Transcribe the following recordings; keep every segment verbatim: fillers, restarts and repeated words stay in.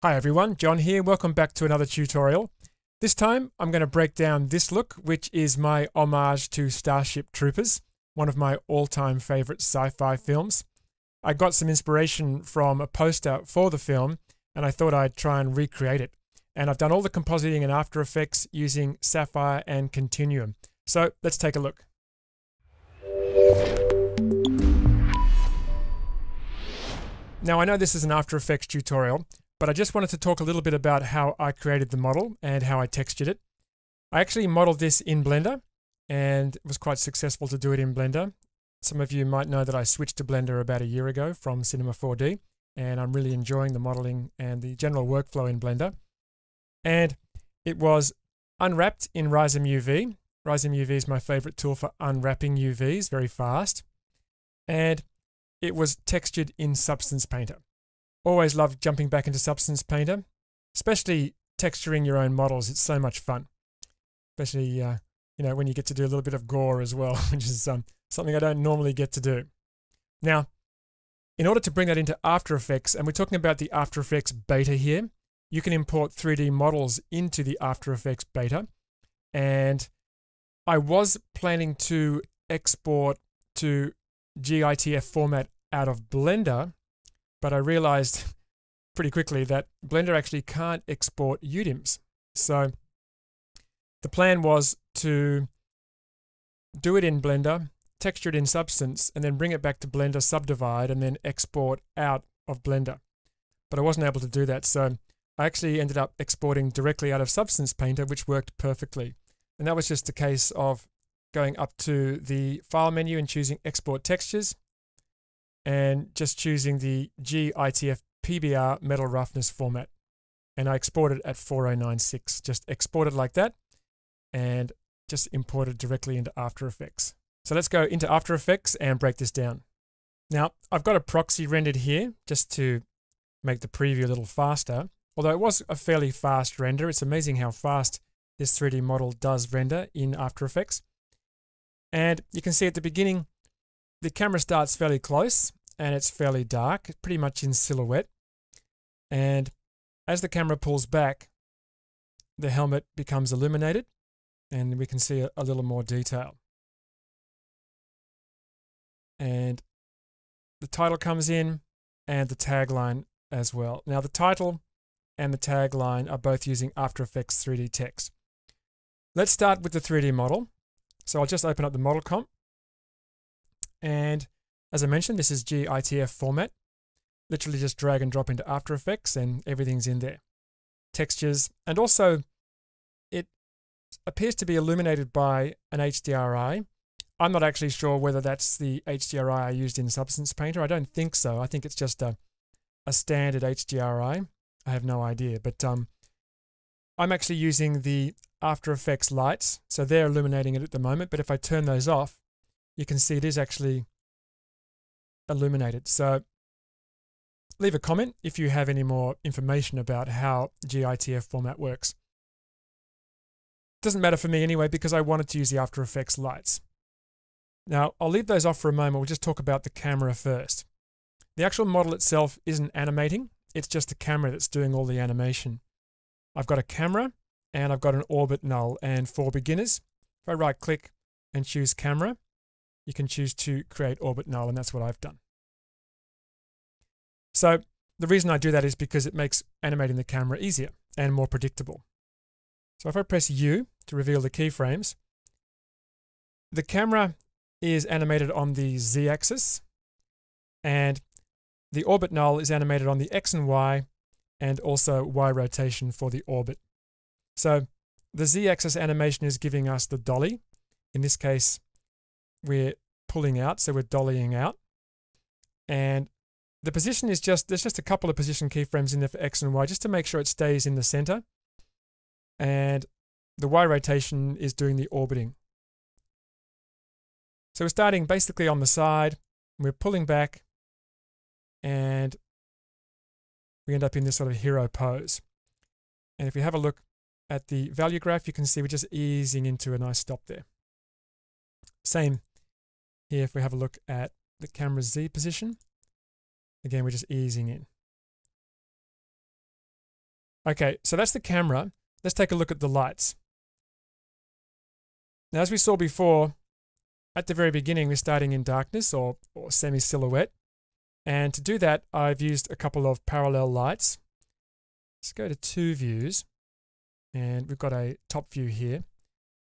Hi everyone, John here. Welcome back to another tutorial. This time I'm going to break down this look, which is my homage to Starship Troopers, one of my all-time favorite sci-fi films. I got some inspiration from a poster for the film and I thought I'd try and recreate it. And I've done all the compositing in After Effects using Sapphire and Continuum. So let's take a look. Now I know this is an After Effects tutorial, but I just wanted to talk a little bit about how I created the model and how I textured it. I actually modeled this in Blender and it was quite successful to do it in Blender. Some of you might know that I switched to Blender about a year ago from Cinema four D, and I'm really enjoying the modeling and the general workflow in Blender. And it was unwrapped in RizomUV. RizomUV is my favorite tool for unwrapping U Vs very fast. And it was textured in Substance Painter. Always love jumping back into Substance Painter, especially texturing your own models. It's so much fun, especially uh, you know, when you get to do a little bit of gore as well, which is um, something I don't normally get to do. Now, in order to bring that into After Effects, and we're talking about the After Effects beta here, you can import three D models into the After Effects beta. And I was planning to export to G I T F format out of Blender, but I realized pretty quickly that Blender actually can't export U DIMs. So the plan was to do it in Blender, texture it in Substance, and then bring it back to Blender, subdivide, and then export out of Blender. But I wasn't able to do that, so I actually ended up exporting directly out of Substance Painter, which worked perfectly. And that was just a case of going up to the File menu and choosing Export Textures, and just choosing the G I T F P B R metal roughness format. And I exported at four oh nine six, just exported like that and just imported directly into After Effects. So let's go into After Effects and break this down. Now, I've got a proxy rendered here just to make the preview a little faster. Although it was a fairly fast render, it's amazing how fast this three D model does render in After Effects. And you can see at the beginning, the camera starts fairly close and it's fairly dark, pretty much in silhouette. And as the camera pulls back, the helmet becomes illuminated and we can see a, a little more detail. And the title comes in and the tagline as well. Now the title and the tagline are both using After Effects three D text. Let's start with the three D model. So I'll just open up the model comp. And as I mentioned, this is G I T F format. Literally just drag and drop into After Effects and everything's in there. Textures, and also it appears to be illuminated by an H D R I. I'm not actually sure whether that's the H D R I I used in Substance Painter. I don't think so. I think it's just a, a standard H D R I. I have no idea, but um, I'm actually using the After Effects lights. So they're illuminating it at the moment, but if I turn those off, you can see it is actually illuminated. So leave a comment if you have any more information about how G I T F format works. Doesn't matter for me anyway, because I wanted to use the After Effects lights. Now I'll leave those off for a moment. We'll just talk about the camera first. The actual model itself isn't animating. It's just the camera that's doing all the animation. I've got a camera and I've got an orbit null. And for beginners, if I right click and choose camera, you can choose to create orbit null, and that's what I've done. So the reason I do that is because it makes animating the camera easier and more predictable. So if I press U to reveal the keyframes, the camera is animated on the Z axis and the orbit null is animated on the X and Y, and also Y rotation for the orbit. So the Z axis animation is giving us the dolly. In this case, we're pulling out, so we're dollying out. And the position is just, there's just a couple of position keyframes in there for X and Y, just to make sure it stays in the center. And the Y rotation is doing the orbiting. So we're starting basically on the side, we're pulling back, and we end up in this sort of hero pose. And if we have a look at the value graph, you can see we're just easing into a nice stop there. Same here, if we have a look at the camera's Z position, again, we're just easing in. Okay, so that's the camera. Let's take a look at the lights. Now, as we saw before, at the very beginning, we're starting in darkness or, or semi-silhouette. And to do that, I've used a couple of parallel lights. Let's go to two views. And we've got a top view here.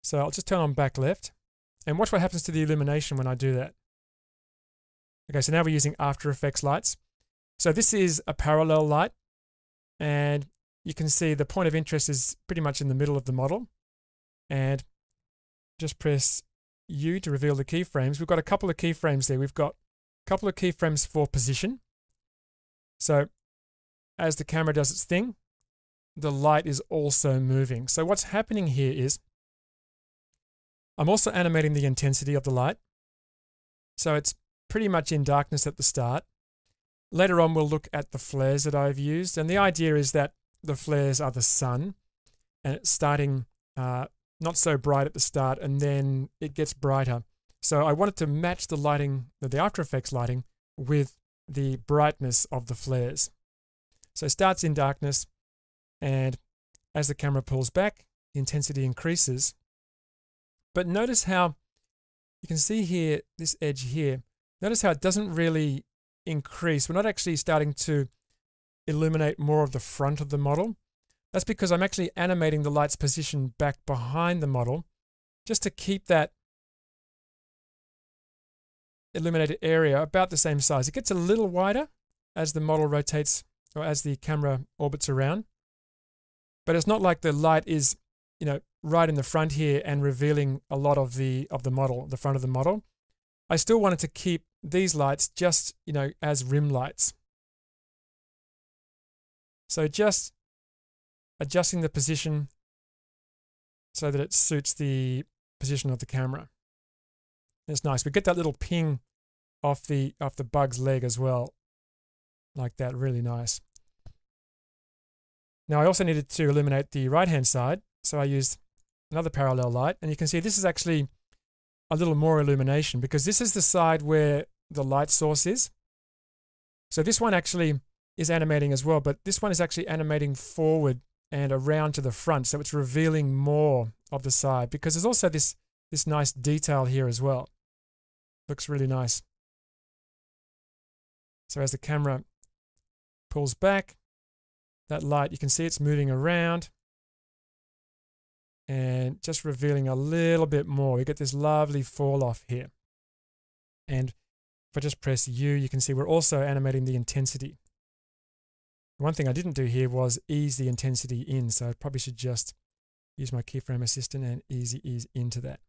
So I'll just turn on back left. And watch what happens to the illumination when I do that. Okay, so now we're using After Effects lights. So this is a parallel light. And you can see the point of interest is pretty much in the middle of the model. And just press U to reveal the keyframes. We've got a couple of keyframes there. We've got a couple of keyframes for position. So as the camera does its thing, the light is also moving. So what's happening here is I'm also animating the intensity of the light. So it's pretty much in darkness at the start. Later on, we'll look at the flares that I've used. And the idea is that the flares are the sun, and it's starting uh, not so bright at the start, and then it gets brighter. So I wanted to match the lighting, the After Effects lighting, with the brightness of the flares. So it starts in darkness, and as the camera pulls back, the intensity increases. But notice how you can see here, this edge here, notice how it doesn't really increase. We're not actually starting to illuminate more of the front of the model. That's because I'm actually animating the light's position back behind the model just to keep that illuminated area about the same size. It gets a little wider as the model rotates or as the camera orbits around. But it's not like the light is, you know, right in the front here and revealing a lot of the of the model, the front of the model. I still wanted to keep these lights just, you know, as rim lights. So just adjusting the position so that it suits the position of the camera. It's nice. We get that little ping off the off the bug's leg as well, like that. Really nice. Now I also needed to illuminate the right-hand side, so I used another parallel light, and you can see this is actually a little more illumination because this is the side where the light source is. So this one actually is animating as well, but this one is actually animating forward and around to the front, so it's revealing more of the side because there's also this this nice detail here as well. Looks really nice. So as the camera pulls back, that light, you can see it's moving around and just revealing a little bit more. We get this lovely fall off here. And if I just press U, you can see we're also animating the intensity. One thing I didn't do here was ease the intensity in, so I probably should just use my keyframe assistant and easy ease into that.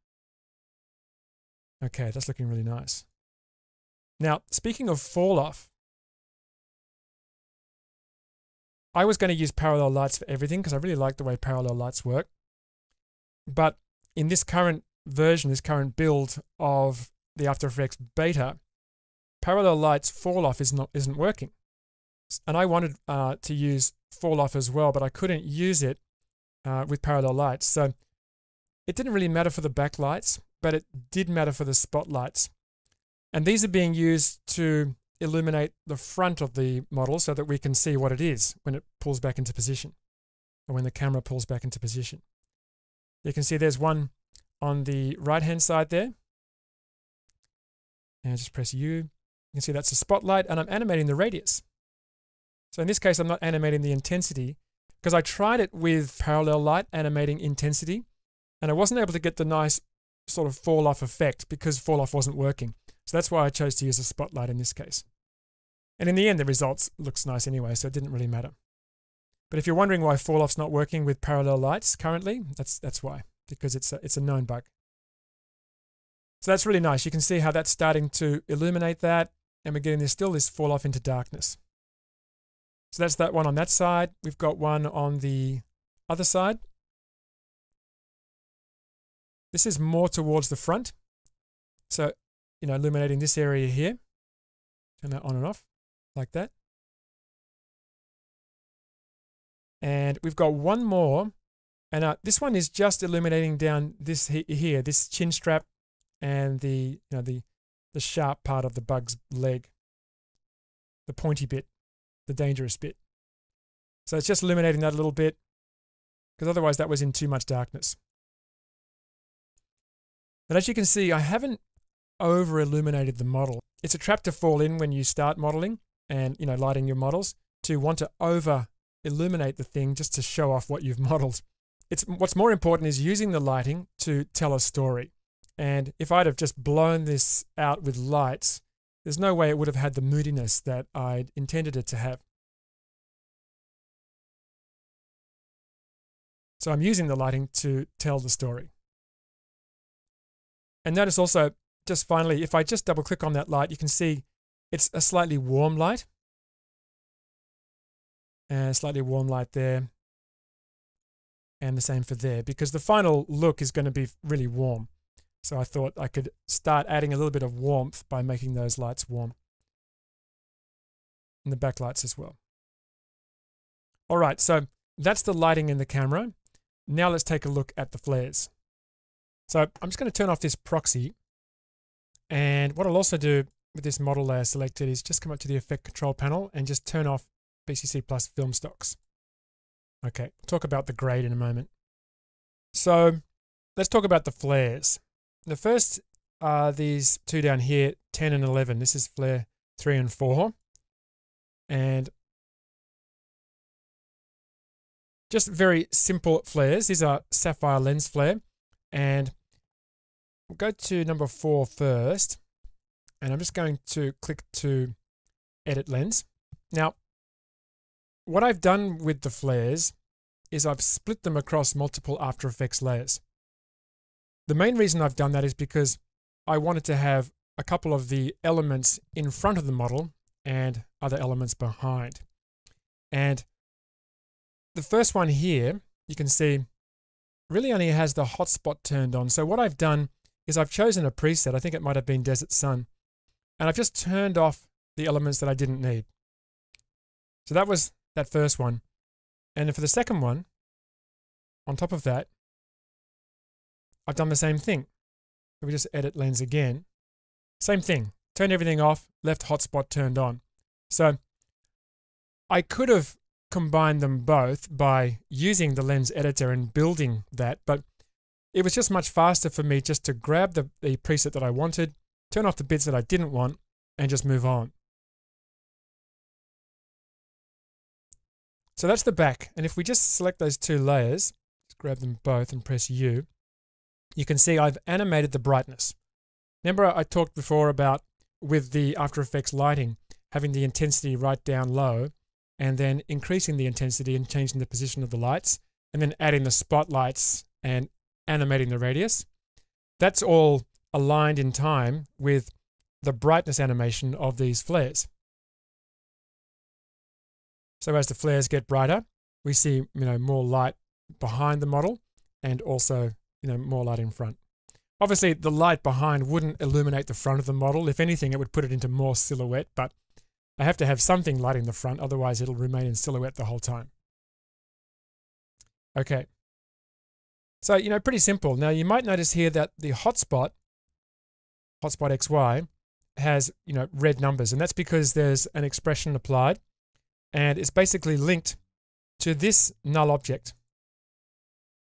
Okay, that's looking really nice. Now, speaking of fall off, I was going to use parallel lights for everything because I really like the way parallel lights work. But in this current version, this current build of the After Effects beta, parallel lights fall off is not, isn't working. And I wanted uh, to use fall off as well, but I couldn't use it uh, with parallel lights. So it didn't really matter for the backlights, but it did matter for the spotlights. And these are being used to illuminate the front of the model so that we can see what it is when it pulls back into position, or when the camera pulls back into position. You can see there's one on the right-hand side there. And just press U. You can see that's a spotlight, and I'm animating the radius. So in this case, I'm not animating the intensity because I tried it with parallel light animating intensity, and I wasn't able to get the nice sort of fall-off effect because fall-off wasn't working. So that's why I chose to use a spotlight in this case. And in the end, the results looks nice anyway, so it didn't really matter. But if you're wondering why fall-off's not working with parallel lights currently, that's, that's why, because it's a, it's a known bug. So that's really nice. You can see how that's starting to illuminate that, and we're getting this, still this fall-off into darkness. So that's that one on that side. We've got one on the other side. This is more towards the front. So, you know, illuminating this area here. Turn that on and off like that. And we've got one more. And uh, this one is just illuminating down this he here, this chin strap and the, you know, the, the sharp part of the bug's leg, the pointy bit, the dangerous bit. So it's just illuminating that a little bit, because otherwise that was in too much darkness. But as you can see, I haven't over illuminated the model. It's a trap to fall in when you start modeling and, you know, lighting your models, to want to over illuminate the thing just to show off what you've modeled. It's what's more important is using the lighting to tell a story. And if I'd have just blown this out with lights, there's no way it would have had the moodiness that I'd intended it to have. So I'm using the lighting to tell the story. And notice also, just finally, if I just double click on that light, you can see it's a slightly warm light. And slightly warm light there. And the same for there, because the final look is going to be really warm. So I thought I could start adding a little bit of warmth by making those lights warm. And the backlights as well. All right, so that's the lighting in the camera. Now let's take a look at the flares. So I'm just going to turn off this proxy. And what I'll also do with this model layer selected is just come up to the effect control panel and just turn off B C C plus film stocks. Okay, talk about the grade in a moment. So let's talk about the flares. The first are these two down here, ten and eleven. This is flare three and four. And just very simple flares. These are sapphire lens flare. And we'll go to number four first. And I'm just going to click to edit lens. Now, what I've done with the flares is I've split them across multiple After Effects layers. The main reason I've done that is because I wanted to have a couple of the elements in front of the model and other elements behind. And the first one here, you can see, really only has the hotspot turned on. So what I've done is I've chosen a preset. I think it might have been Desert Sun. And I've just turned off the elements that I didn't need. So that was that first one. And for the second one, on top of that, I've done the same thing. So we just edit lens again. Same thing, turn everything off, left hotspot turned on. So I could have combined them both by using the lens editor and building that, but it was just much faster for me just to grab the, the preset that I wanted, turn off the bits that I didn't want, and just move on. So that's the back. And if we just select those two layers, just grab them both and press U, you can see I've animated the brightness. Remember I talked before about with the After Effects lighting, having the intensity right down low and then increasing the intensity and changing the position of the lights and then adding the spotlights and animating the radius. That's all aligned in time with the brightness animation of these flares. So as the flares get brighter, we see, you know, more light behind the model and also, you know, more light in front. Obviously, the light behind wouldn't illuminate the front of the model. If anything, it would put it into more silhouette, but I have to have something lighting the front, otherwise it'll remain in silhouette the whole time. Okay. So, you know, pretty simple. Now, you might notice here that the hotspot, hotspot X Y, has, you know, red numbers, and that's because there's an expression applied. And it's basically linked to this null object.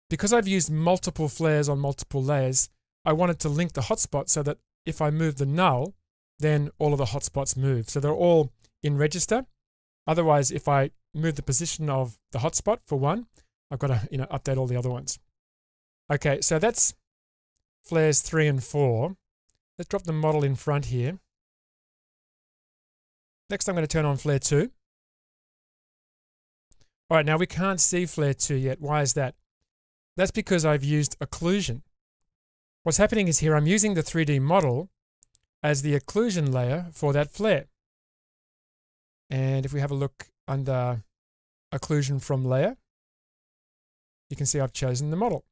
Because I've used multiple flares on multiple layers, I wanted to link the hotspot so that if I move the null, then all of the hotspots move. So they're all in register. Otherwise, if I move the position of the hotspot for one, I've got to, you know, update all the other ones. Okay, so that's flares three and four. Let's drop the model in front here. Next, I'm going to turn on flare two. All right, now we can't see flare two yet. Why is that? That's because I've used occlusion. What's happening is here, I'm using the three D model as the occlusion layer for that flare. And if we have a look under occlusion from layer, you can see I've chosen the model.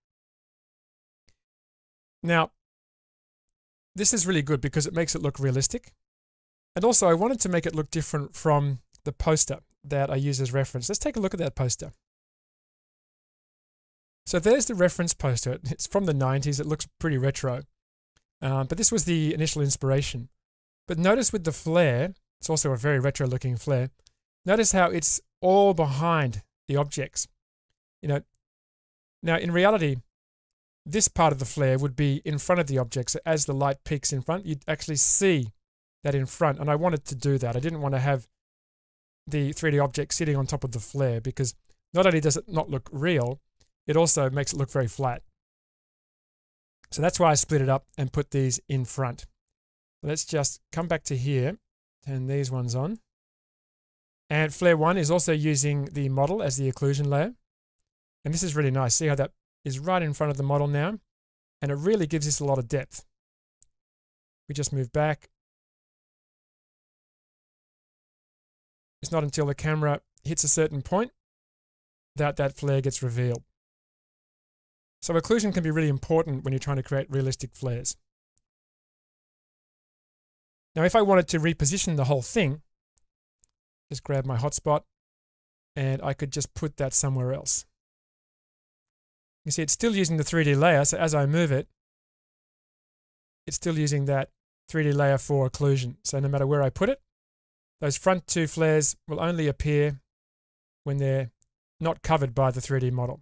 Now, this is really good because it makes it look realistic. And also I wanted to make it look different from the poster that I use as reference. Let's take a look at that poster. So there's the reference poster. It's from the nineties. It looks pretty retro. Uh, but this was the initial inspiration. But notice with the flare, it's also a very retro looking flare. Notice how it's all behind the objects. You know, now in reality, this part of the flare would be in front of the object. So as the light peaks in front, you'd actually see that in front. And I wanted to do that. I didn't want to have the three D object sitting on top of the flare, because not only does it not look real, it also makes it look very flat. So that's why I split it up and put these in front. Let's just come back to here, turn these ones on. And Flare one is also using the model as the occlusion layer. And this is really nice. See how that is right in front of the model now? And it really gives us a lot of depth. We just move back. It's not until the camera hits a certain point that that flare gets revealed. So occlusion can be really important when you're trying to create realistic flares. Now, if I wanted to reposition the whole thing, just grab my hotspot and I could just put that somewhere else. You see, it's still using the three D layer. So as I move it, it's still using that three D layer for occlusion. So no matter where I put it, those front two flares will only appear when they're not covered by the three D model.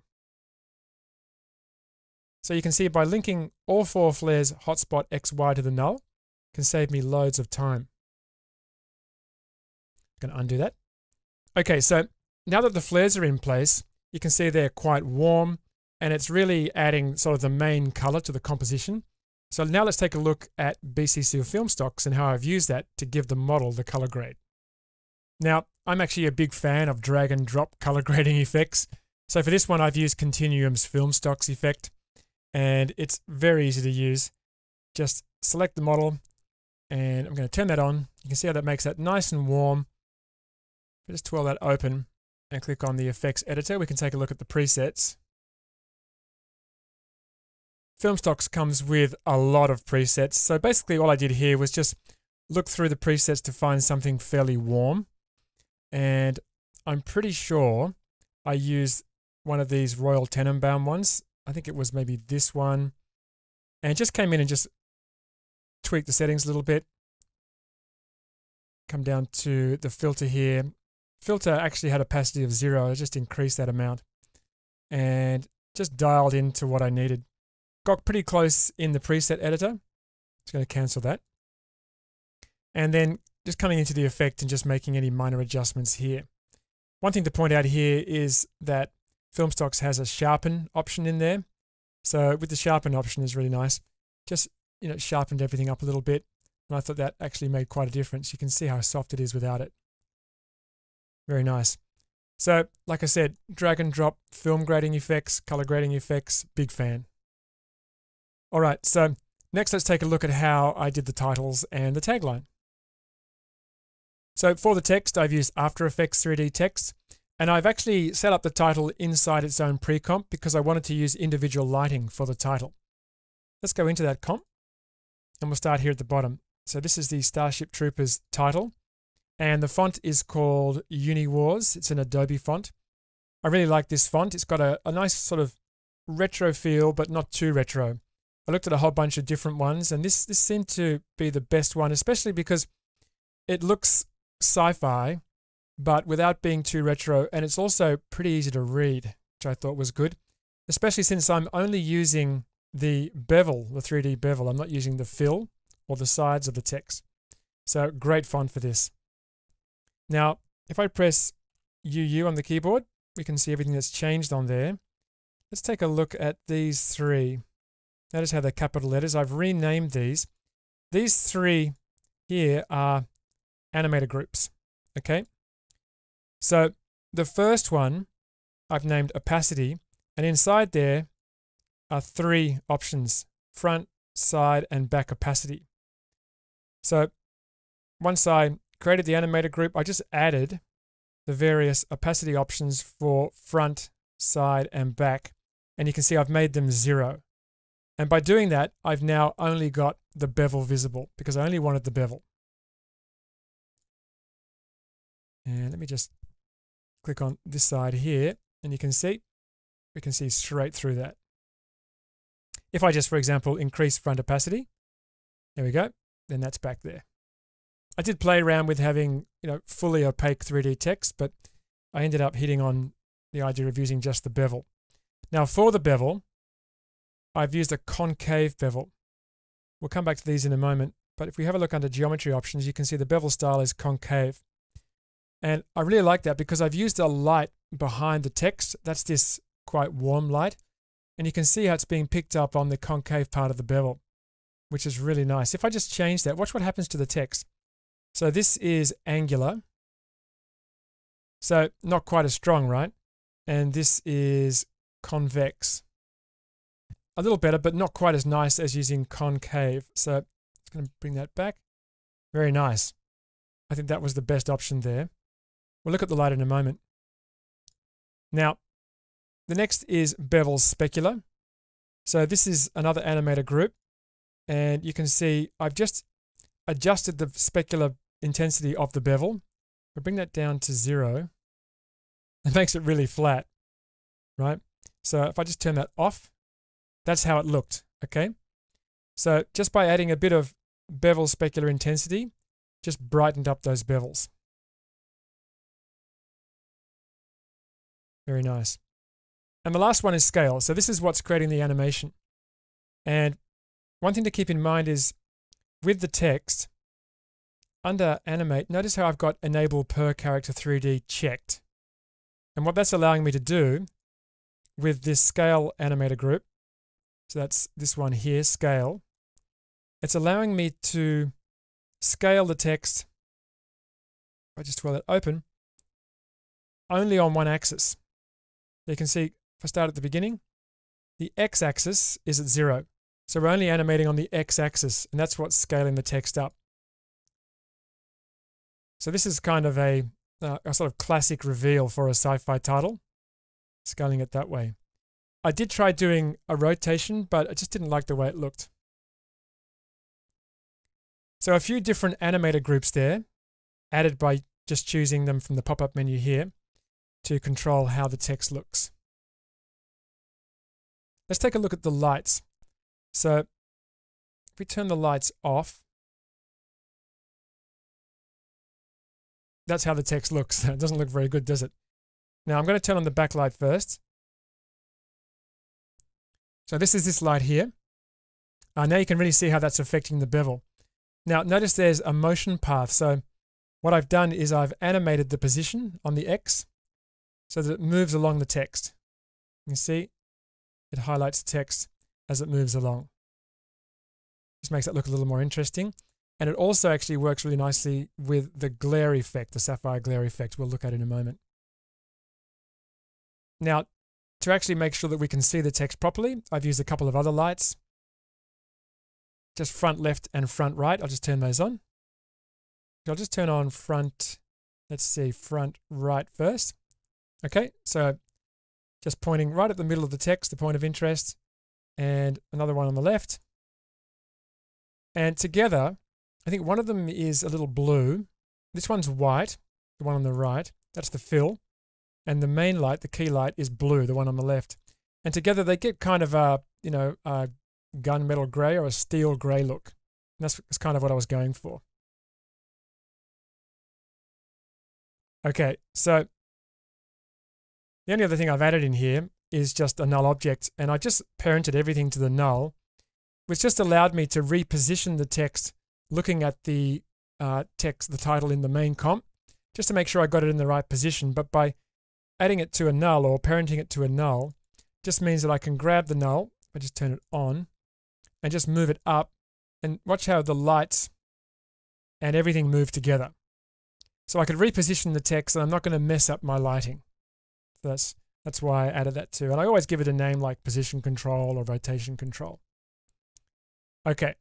So you can see by linking all four flares hotspot X Y to the null can save me loads of time. I'm going to undo that. Okay, so now that the flares are in place, you can see they're quite warm and it's really adding sort of the main color to the composition. So now let's take a look at B C C or film stocks and how I've used that to give the model the color grade. Now, I'm actually a big fan of drag and drop color grading effects. So for this one, I've used Continuum's film stocks effect. And it's very easy to use. Just select the model and I'm going to turn that on. You can see how that makes that nice and warm. Just twirl that open and click on the effects editor. We can take a look at the presets. Film Stocks comes with a lot of presets. So basically all I did here was just look through the presets to find something fairly warm. And I'm pretty sure I used one of these Royal Tenenbaum ones. I think it was maybe this one, and it just came in and just tweaked the settings a little bit. Come down to the filter here. Filter actually had opacity of zero. I just increased that amount and just dialed into what I needed. Got pretty close in the preset editor. Just going to cancel that. And then just coming into the effect and just making any minor adjustments here. One thing to point out here is that Film Stocks has a sharpen option in there. So with the sharpen option is really nice. Just, you know, sharpened everything up a little bit. And I thought that actually made quite a difference. You can see how soft it is without it. Very nice. So like I said, drag and drop film grading effects, color grading effects, big fan. All right, so next let's take a look at how I did the titles and the tagline. So for the text, I've used After Effects three D text. And I've actually set up the title inside its own pre-comp because I wanted to use individual lighting for the title. Let's go into that comp and we'll start here at the bottom. So this is the Starship Troopers title and the font is called Uni Wars. It's an Adobe font. I really like this font. It's got a, a nice sort of retro feel, but not too retro. I looked at a whole bunch of different ones and this, this seemed to be the best one, especially because it looks sci-fi, but without being too retro, and it's also pretty easy to read, which I thought was good, especially since I'm only using the bevel, the three D bevel. I'm not using the fill or the sides of the text. So great font for this. Now, if I press U U on the keyboard, we can see everything that's changed on there. Let's take a look at these three. Notice how they're capital letters. I've renamed these. These three here are animator groups, okay? So the first one I've named opacity, and inside there are three options: front, side, and back opacity. So once I created the animator group, I just added the various opacity options for front, side, and back. And you can see I've made them zero. And by doing that, I've now only got the bevel visible because I only wanted the bevel. And let me just click on this side here, and you can see, we can see straight through that. If I just, for example, increase front opacity, there we go, then that's back there. I did play around with having, you know, fully opaque three D text, but I ended up hitting on the idea of using just the bevel. Now for the bevel, I've used a concave bevel. We'll come back to these in a moment, but if we have a look under geometry options, you can see the bevel style is concave. And I really like that because I've used a light behind the text. That's this quite warm light. And you can see how it's being picked up on the concave part of the bevel, which is really nice. If I just change that, watch what happens to the text. So this is angular. So not quite as strong, right? And this is convex. A little better, but not quite as nice as using concave. So it's going to bring that back. Very nice. I think that was the best option there. We'll look at the light in a moment. Now, the next is bevel specular. So this is another animator group. And you can see I've just adjusted the specular intensity of the bevel. We'll bring that down to zero. It makes it really flat, right? So if I just turn that off, that's how it looked, okay? So just by adding a bit of bevel specular intensity, just brightened up those bevels. Very nice. And the last one is scale. So this is what's creating the animation. And one thing to keep in mind is with the text, under animate, notice how I've got enable per character three D checked. And what that's allowing me to do with this scale animator group, so that's this one here, scale, it's allowing me to scale the text, if I just twirl it open, only on one axis. You can see, if I start at the beginning, the x-axis is at zero. So we're only animating on the x-axis, and that's what's scaling the text up. So this is kind of a, uh, a sort of classic reveal for a sci-fi title, scaling it that way. I did try doing a rotation, but I just didn't like the way it looked. So a few different animator groups there, added by just choosing them from the pop-up menu here to control how the text looks. Let's take a look at the lights. So if we turn the lights off, that's how the text looks. It doesn't look very good, does it? Now I'm going to turn on the backlight first. So this is this light here. Uh, now you can really see how that's affecting the bevel. Now notice there's a motion path. So what I've done is I've animated the position on the X so that it moves along the text. You can see it highlights the text as it moves along. Just makes that look a little more interesting. And it also actually works really nicely with the glare effect, the sapphire glare effect we'll look at in a moment. Now, to actually make sure that we can see the text properly, I've used a couple of other lights. Just front left and front right. I'll just turn those on. I'll just turn on front, let's see, front right first. Okay, so just pointing right at the middle of the text, the point of interest, and another one on the left. And together, I think one of them is a little blue. This one's white, the one on the right. That's the fill. And the main light, the key light, is blue, the one on the left. And together they get kind of a, you know, a gunmetal gray or a steel gray look. And that's, that's kind of what I was going for. Okay, so the only other thing I've added in here is just a null object. And I just parented everything to the null, which just allowed me to reposition the text looking at the uh, text, the title in the main comp, just to make sure I got it in the right position. But by adding it to a null or parenting it to a null just means that I can grab the null, I just turn it on, and just move it up, and watch how the lights and everything move together. So I could reposition the text and I'm not going to mess up my lighting. So that's, that's why I added that too. And I always give it a name like position control or rotation control. Okay.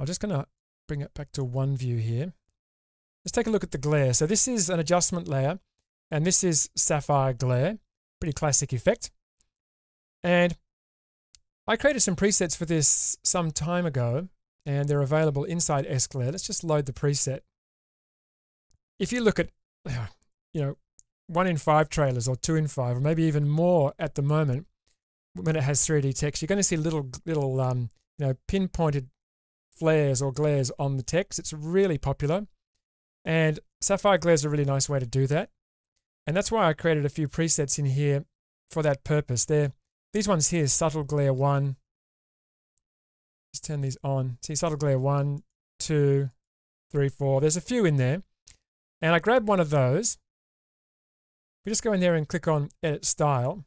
I'm just going to bring it back to one view here. Let's take a look at the glare. So this is an adjustment layer. And this is sapphire glare, pretty classic effect. And I created some presets for this some time ago, and they're available inside S-Glare. Let's just load the preset. If you look at, you know, one in five trailers or two in five, or maybe even more at the moment, when it has three D text, you're going to see little, little, um, you know, pinpointed flares or glares on the text. It's really popular, and sapphire glare is a really nice way to do that. And that's why I created a few presets in here for that purpose. There, these ones here, Subtle Glare one. Let's turn these on. See, Subtle Glare one, two, three, four. There's a few in there. And I grab one of those. We just go in there and click on Edit Style.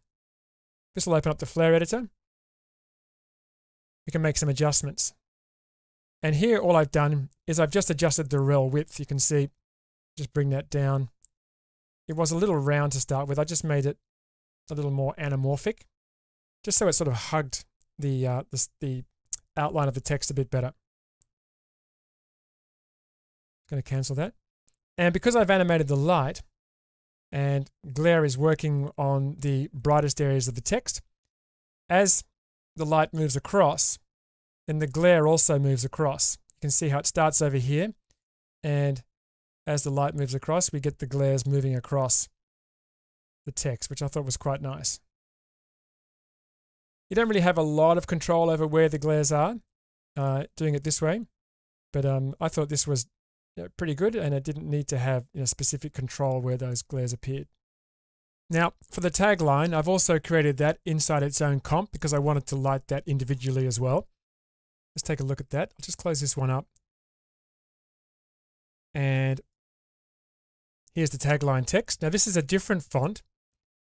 This will open up the Flare Editor. We can make some adjustments. And here, all I've done is I've just adjusted the rel width. You can see, just bring that down. It was a little round to start with. I just made it a little more anamorphic, just so it sort of hugged the, uh, the, the outline of the text a bit better. I'm going to cancel that. And because I've animated the light, and glare is working on the brightest areas of the text, as the light moves across, then the glare also moves across. You can see how it starts over here, and as the light moves across, we get the glares moving across the text, which I thought was quite nice. You don't really have a lot of control over where the glares are, uh, doing it this way, but um, I thought this was you know, pretty good, and it didn't need to have you know, specific control where those glares appeared. Now, for the tagline, I've also created that inside its own comp because I wanted to light that individually as well. Let's take a look at that. I'll just close this one up. And here's the tagline text. Now this is a different font.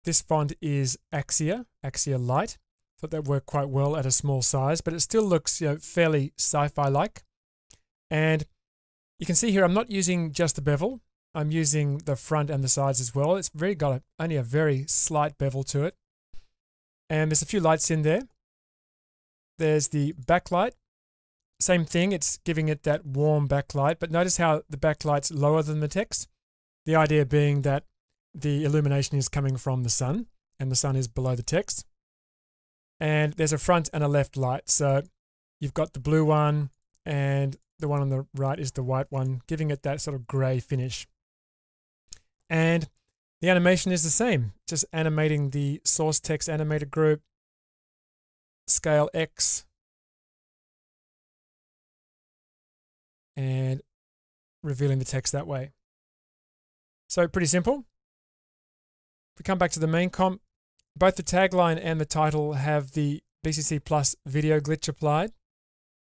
This font is Axia, Axia Light. Thought that worked quite well at a small size, but it still looks you know, fairly sci-fi like. And you can see here, I'm not using just the bevel. I'm using the front and the sides as well. It's really got a, only a very slight bevel to it. And there's a few lights in there. There's the backlight. Same thing, it's giving it that warm backlight, but notice how the backlight's lower than the text. The idea being that the illumination is coming from the sun, and the sun is below the text. And there's a front and a left light. So you've got the blue one, and the one on the right is the white one, giving it that sort of gray finish. And the animation is the same, just animating the source text animator group, scale X, and revealing the text that way. So pretty simple. If we come back to the main comp, both the tagline and the title have the B C C Plus video glitch applied.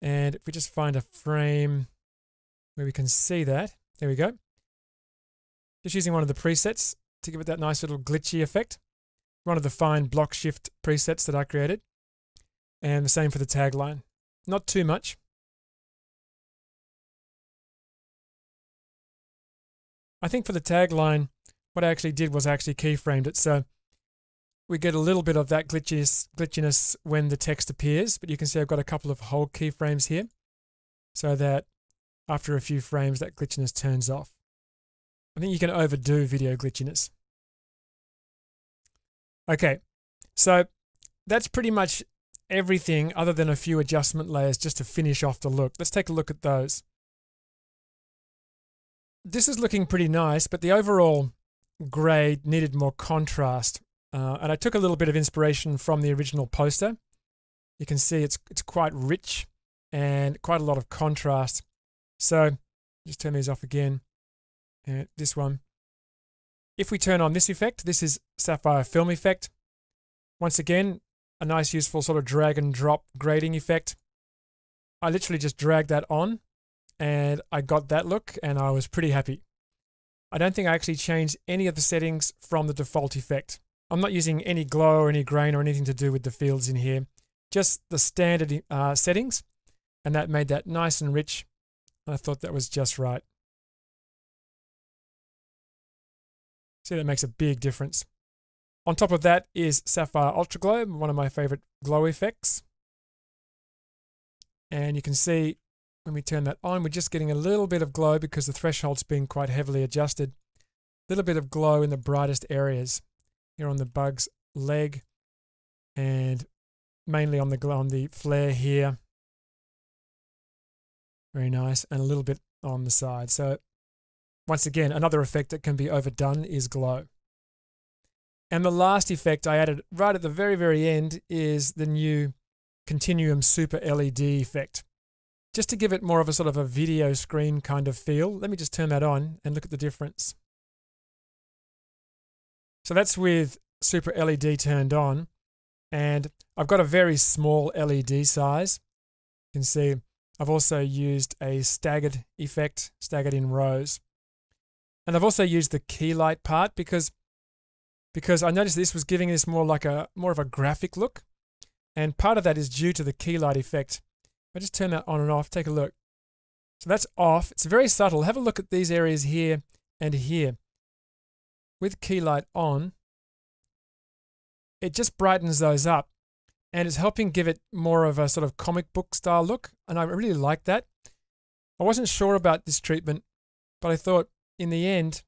And if we just find a frame where we can see that, there we go. Just using one of the presets to give it that nice little glitchy effect. One of the fine block shift presets that I created. And the same for the tagline. Not too much. I think for the tagline, what I actually did was I actually keyframed it. So we get a little bit of that glitchiness, glitchiness when the text appears, but you can see I've got a couple of hold keyframes here so that after a few frames, that glitchiness turns off. I think you can overdo video glitchiness. Okay, so that's pretty much everything other than a few adjustment layers just to finish off the look. Let's take a look at those. This is looking pretty nice, but the overall grade needed more contrast. Uh, and I took a little bit of inspiration from the original poster. You can see it's, it's quite rich and quite a lot of contrast. So just turn these off again. And this one. If we turn on this effect, this is Sapphire Film Effect. Once again, a nice useful sort of drag and drop grading effect. I literally just dragged that on. And I got that look, and I was pretty happy. I don't think I actually changed any of the settings from the default effect. I'm not using any glow or any grain or anything to do with the fields in here, just the standard uh, settings, and that made that nice and rich. And I thought that was just right. See, that makes a big difference. On top of that is Sapphire Ultra Glow, one of my favorite glow effects. And you can see, when we turn that on, we're just getting a little bit of glow because the threshold's been quite heavily adjusted. A little bit of glow in the brightest areas here on the bug's leg and mainly on the glow on the flare here. Very nice, and a little bit on the side. So once again, another effect that can be overdone is glow. And the last effect I added right at the very, very end is the new Continuum Super L E D effect. Just to give it more of a sort of a video screen kind of feel. Let me just turn that on and look at the difference. So that's with Super L E D turned on, and I've got a very small L E D size. You can see I've also used a staggered effect, staggered in rows. And I've also used the key light part because, because I noticed this was giving this more like a, more of a graphic look. And part of that is due to the key light effect. I just turn that on and off, take a look. So that's off. It's very subtle. Have a look at these areas here and here. With key light on, it just brightens those up and it's helping give it more of a sort of comic book style look. And I really like that. I wasn't sure about this treatment, but I thought in the end,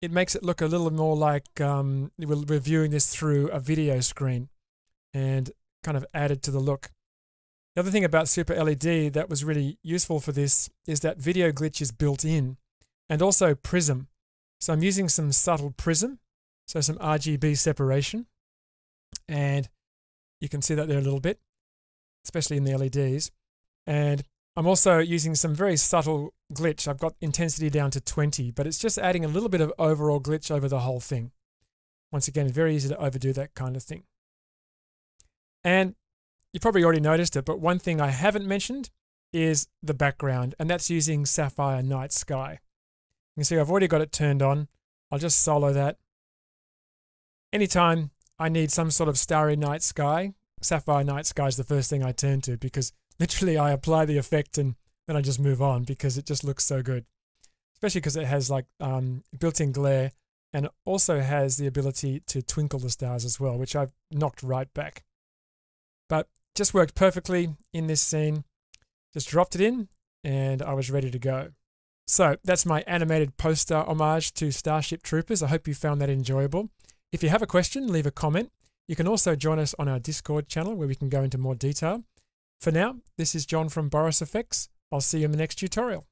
it makes it look a little more like um, we're viewing this through a video screen and kind of added to the look. The other thing about Super L E D that was really useful for this is that video glitch is built in, and also prism. So I'm using some subtle prism, so some R G B separation, and you can see that there a little bit, especially in the L E Ds. And I'm also using some very subtle glitch. I've got intensity down to twenty, but it's just adding a little bit of overall glitch over the whole thing. Once again, very easy to overdo that kind of thing. And you probably already noticed it, but one thing I haven't mentioned is the background, and that's using Sapphire Night Sky. You can see I've already got it turned on. I'll just solo that. Anytime I need some sort of starry night sky, Sapphire Night Sky is the first thing I turn to, because literally I apply the effect and then I just move on because it just looks so good. Especially because it has like um, built-in glare, and it also has the ability to twinkle the stars as well, which I've knocked right back. But just worked perfectly in this scene. Just dropped it in and I was ready to go. So that's my animated poster homage to Starship Troopers. I hope you found that enjoyable. If you have a question, leave a comment. You can also join us on our Discord channel where we can go into more detail. For now, this is John from Boris F X. I'll see you in the next tutorial.